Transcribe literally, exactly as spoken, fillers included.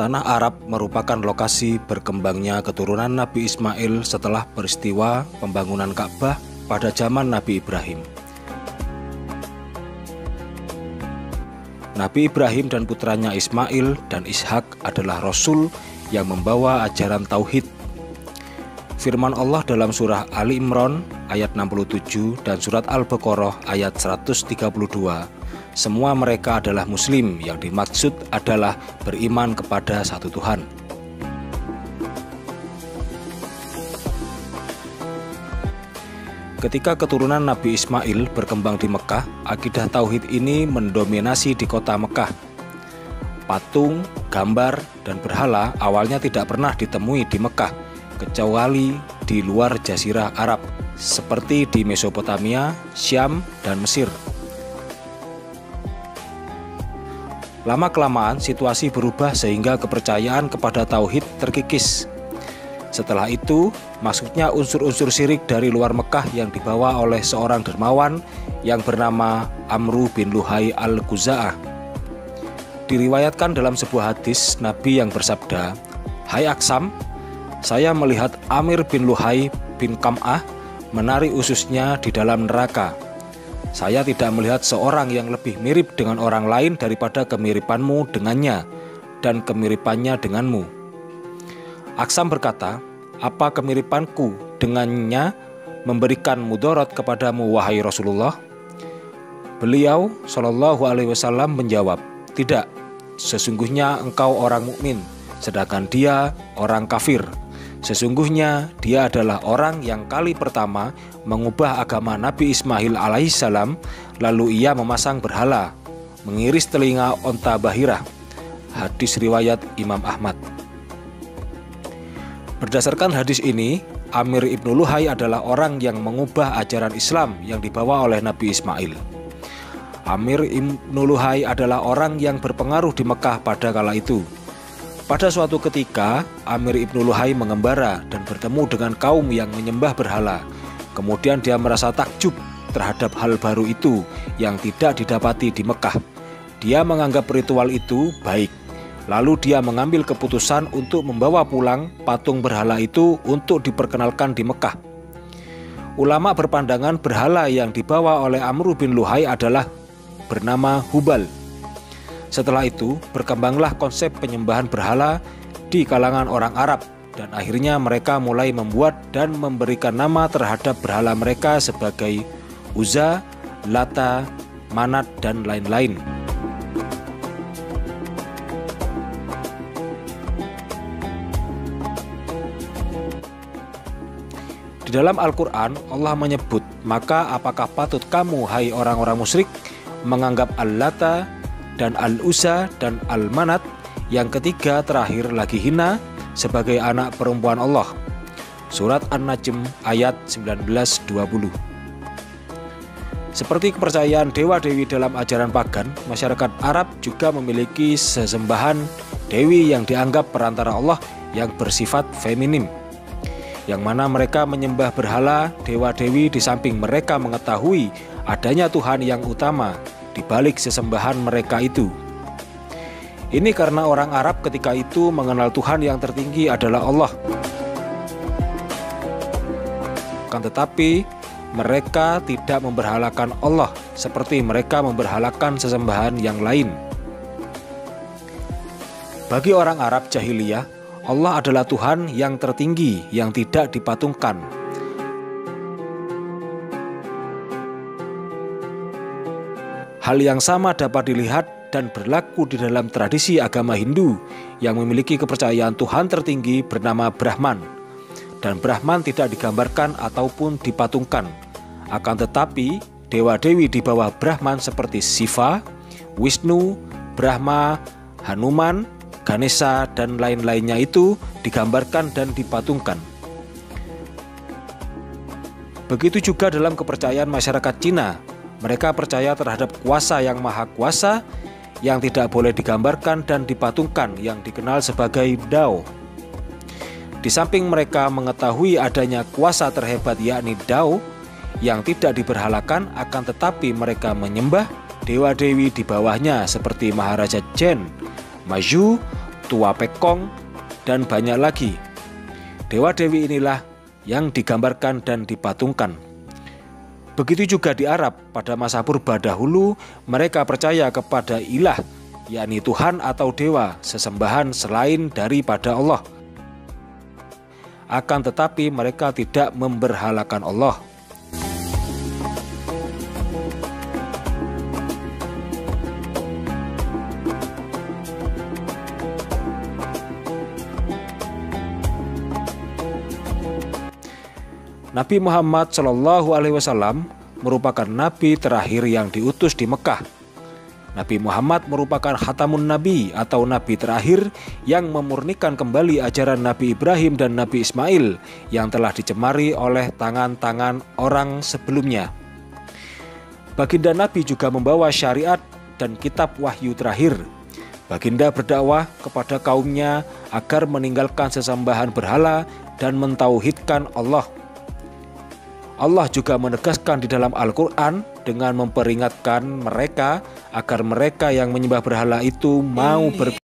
tanah Arab merupakan lokasi berkembangnya keturunan Nabi Ismail setelah peristiwa pembangunan Ka'bah pada zaman Nabi Ibrahim. Nabi Ibrahim dan putranya Ismail dan Ishak adalah rasul yang membawa ajaran tauhid. Firman Allah dalam surah Ali Imran ayat enam puluh tujuh dan surat Al-Baqarah ayat seratus tiga puluh dua, semua mereka adalah muslim yang dimaksud adalah beriman kepada satu Tuhan. Ketika keturunan Nabi Ismail berkembang di Mekah, akidah tauhid ini mendominasi di kota Mekah. Patung, gambar, dan berhala awalnya tidak pernah ditemui di Mekah, kecuali di luar Jazirah Arab, seperti di Mesopotamia, Syam, dan Mesir. Lama-kelamaan situasi berubah sehingga kepercayaan kepada tauhid terkikis. Setelah itu, masuknya unsur-unsur syirik dari luar Mekah yang dibawa oleh seorang dermawan yang bernama Amru bin Luhai Al-Khuza'ah. Diriwayatkan dalam sebuah hadis, Nabi yang bersabda, "Hai Aksam, saya melihat Amir bin Luhai bin Kham'ah menarik ususnya di dalam neraka. Saya tidak melihat seorang yang lebih mirip dengan orang lain daripada kemiripanmu dengannya dan kemiripannya denganmu." Aksam berkata, "Apa kemiripanku dengannya memberikan mudarat kepadamu, wahai Rasulullah?" Beliau Shallallahu Alaihi Wasallam menjawab, "Tidak, sesungguhnya engkau orang mukmin, sedangkan dia orang kafir. Sesungguhnya dia adalah orang yang kali pertama mengubah agama Nabi Ismail alaihissalam, lalu ia memasang berhala, mengiris telinga onta bahira." Hadis riwayat Imam Ahmad. Berdasarkan hadis ini, Amir bin Luhai adalah orang yang mengubah ajaran Islam yang dibawa oleh Nabi Ismail. Amir bin Luhai adalah orang yang berpengaruh di Mekah pada kala itu. Pada suatu ketika, Amir bin Luhai mengembara dan bertemu dengan kaum yang menyembah berhala. Kemudian dia merasa takjub terhadap hal baru itu yang tidak didapati di Mekah. Dia menganggap ritual itu baik. Lalu dia mengambil keputusan untuk membawa pulang patung berhala itu untuk diperkenalkan di Mekah. Ulama berpandangan berhala yang dibawa oleh Amru bin Luhai adalah bernama Hubal. Setelah itu berkembanglah konsep penyembahan berhala di kalangan orang Arab, dan akhirnya mereka mulai membuat dan memberikan nama terhadap berhala mereka sebagai Uzza, Lata, Manat, dan lain-lain. Di dalam Al-Quran, Allah menyebut, "Maka apakah patut kamu, hai orang-orang musyrik, menganggap Al-Lata dan Al-Uzza dan Al-Manat, yang ketiga terakhir lagi hina, sebagai anak perempuan Allah?" Surat An-Najm ayat sembilan belas dua puluh. Seperti kepercayaan dewa-dewi dalam ajaran pagan, masyarakat Arab juga memiliki sesembahan dewi yang dianggap perantara Allah yang bersifat feminim, yang mana mereka menyembah berhala dewa-dewi di samping mereka mengetahui adanya Tuhan yang utama di balik sesembahan mereka itu. Ini karena orang Arab ketika itu mengenal Tuhan yang tertinggi adalah Allah. Kan tetapi mereka tidak memberhalakan Allah seperti mereka memberhalakan sesembahan yang lain. Bagi orang Arab jahiliyah, Allah adalah Tuhan yang tertinggi, yang tidak dipatungkan. Hal yang sama dapat dilihat dan berlaku di dalam tradisi agama Hindu yang memiliki kepercayaan Tuhan tertinggi bernama Brahman. Dan Brahman tidak digambarkan ataupun dipatungkan. Akan tetapi, dewa-dewi di bawah Brahman seperti Shiva, Wisnu, Brahma, Hanuman, Ganesha, dan lain-lainnya itu digambarkan dan dipatungkan. Begitu juga dalam kepercayaan masyarakat Cina, mereka percaya terhadap kuasa yang maha kuasa yang tidak boleh digambarkan dan dipatungkan yang dikenal sebagai Dao. Di samping mereka mengetahui adanya kuasa terhebat yakni Dao yang tidak diberhalakan, akan tetapi mereka menyembah dewa-dewi di bawahnya seperti Maharaja Chen, Maju, Tua Pekong, dan banyak lagi. Dewa-dewi inilah yang digambarkan dan dipatungkan. Begitu juga di Arab, pada masa purba dahulu mereka percaya kepada ilah, yakni Tuhan atau dewa, sesembahan selain daripada Allah. Akan tetapi mereka tidak memberhalakan Allah. Nabi Muhammad shallallahu alaihi wasallam merupakan nabi terakhir yang diutus di Mekah. Nabi Muhammad merupakan khatamun nabi atau nabi terakhir yang memurnikan kembali ajaran Nabi Ibrahim dan Nabi Ismail yang telah dicemari oleh tangan-tangan orang sebelumnya. Baginda Nabi juga membawa syariat dan kitab wahyu terakhir. Baginda berdakwah kepada kaumnya agar meninggalkan sesembahan berhala dan mentauhidkan Allah. Allah juga menegaskan di dalam Al-Quran dengan memperingatkan mereka agar mereka yang menyembah berhala itu mau bertobat.